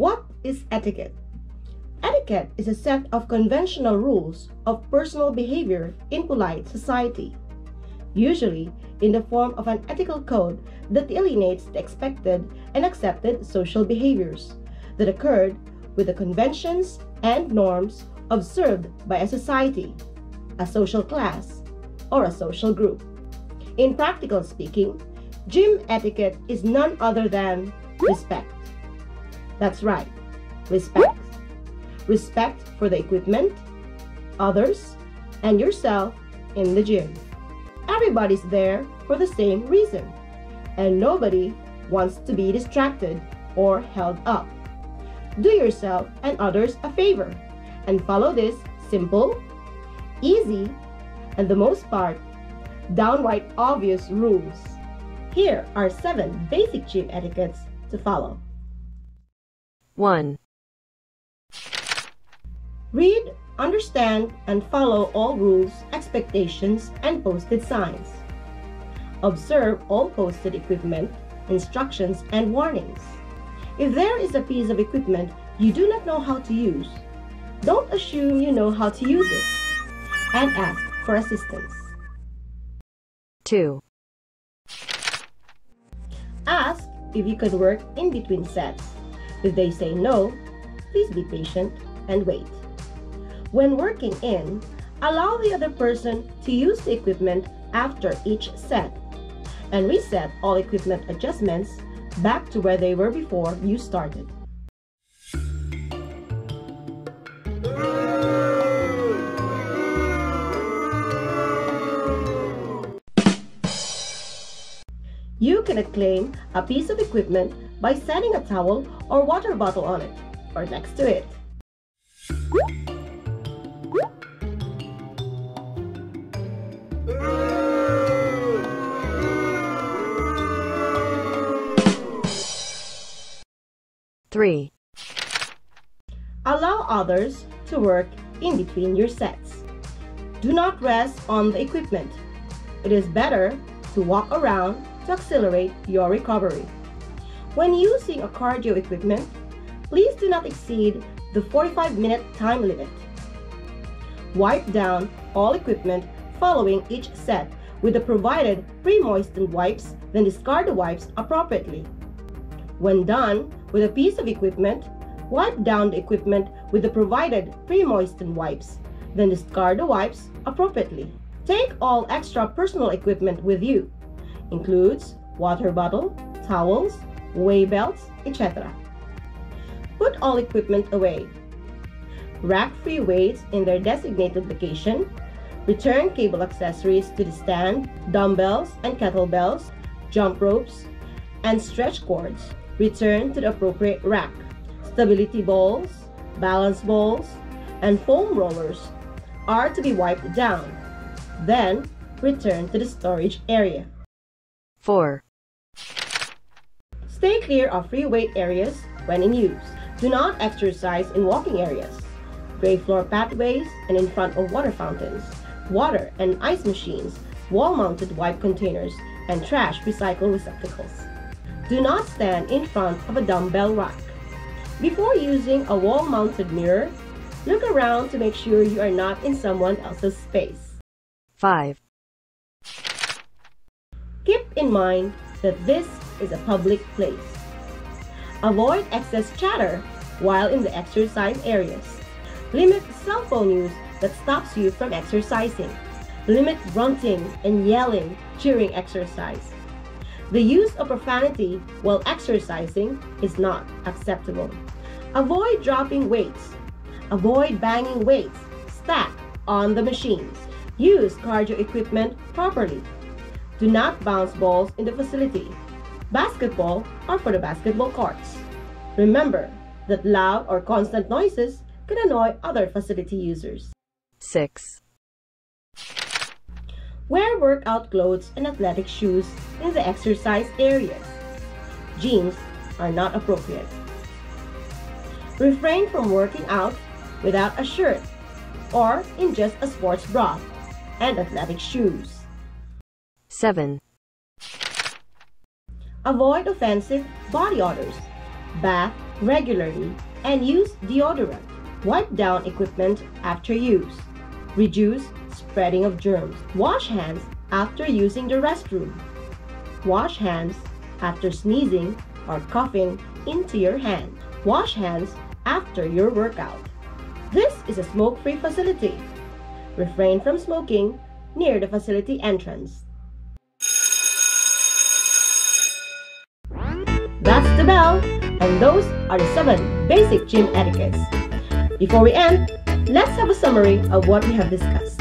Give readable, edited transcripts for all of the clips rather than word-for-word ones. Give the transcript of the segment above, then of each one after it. What is etiquette? Etiquette is a set of conventional rules of personal behavior in polite society, usually in the form of an ethical code that delineates the expected and accepted social behaviors that occurred with the conventions and norms observed by a society, a social class, or a social group. In practical speaking, gym etiquette is none other than respect. That's right, respect. Respect for the equipment, others, and yourself in the gym. Everybody's there for the same reason, and nobody wants to be distracted or held up. Do yourself and others a favor and follow this simple, easy, and the most part, downright obvious rules. Here are 7 basic gym etiquettes to follow. 1. Read, understand, and follow all rules, expectations, and posted signs. Observe all posted equipment, instructions, and warnings. If there is a piece of equipment you do not know how to use, don't assume you know how to use it, and ask for assistance. 2. Ask if you could work in between sets. If they say no, please be patient and wait. When working in, allow the other person to use the equipment after each set and reset all equipment adjustments back to where they were before you started. 3. You cannot claim a piece of equipment by setting a towel or water bottle on it or next to it. 3. Allow others to work in between your sets. Do not rest on the equipment. It is better to walk around to accelerate your recovery. When using a cardio equipment, please do not exceed the 45-minute time limit. Wipe down all equipment following each set with the provided pre-moistened wipes, then discard the wipes appropriately. When done with a piece of equipment, wipe down the equipment with the provided pre-moistened wipes, then discard the wipes appropriately. Take all extra personal equipment with you, includes water bottle, towels, weight belts, etc. Put all equipment away. Rack free weights in their designated location. Return cable accessories to the stand, dumbbells and kettlebells, jump ropes, and stretch cords. Return to the appropriate rack. Stability balls, balance balls, and foam rollers are to be wiped down. Then, return to the storage area. 4. Stay clear of free weight areas when in use. Do not exercise in walking areas, grave floor pathways, and in front of water fountains, water and ice machines, wall-mounted wipe containers, and trash recycle receptacles. Do not stand in front of a dumbbell rack. Before using a wall-mounted mirror, look around to make sure you are not in someone else's space. 5. Keep in mind that this is a public place. Avoid excess chatter while in the exercise areas. Limit cell phone use that stops you from exercising. Limit grunting and yelling during exercise. The use of profanity while exercising is not acceptable. Avoid dropping weights. Avoid banging weights stacked on the machines. Use cardio equipment properly. Do not bounce balls in the facility. Basketball are for the basketball courts. Remember that loud or constant noises can annoy other facility users. 6. Wear workout clothes and athletic shoes in the exercise areas. Jeans are not appropriate. Refrain from working out without a shirt or in just a sports bra and athletic shoes. 7. Avoid offensive body odors, bath regularly and use deodorant. Wipe down equipment after use. Reduce spreading of germs. Wash hands after using the restroom. Wash hands after sneezing or coughing into your hand. Wash hands after your workout. This is a smoke-free facility. Refrain from smoking near the facility entrance. That's the bell, and those are the 7 basic gym etiquettes. Before we end, let's have a summary of what we have discussed.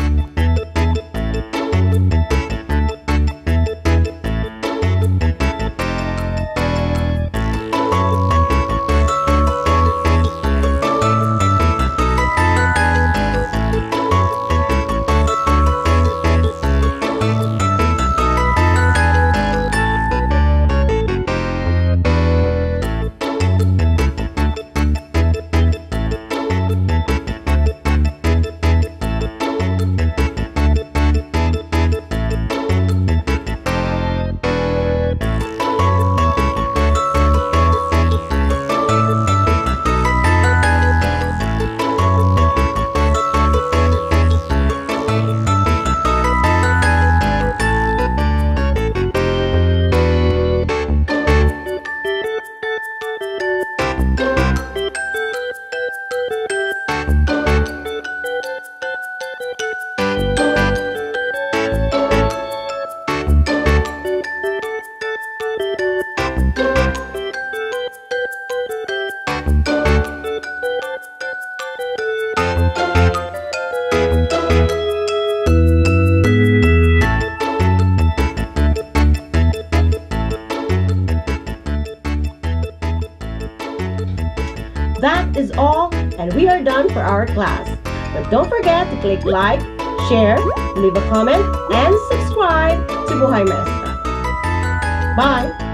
That is all, and we are done for our class. But don't forget to click like, share, leave a comment, and subscribe to BuhayMaestra. Bye!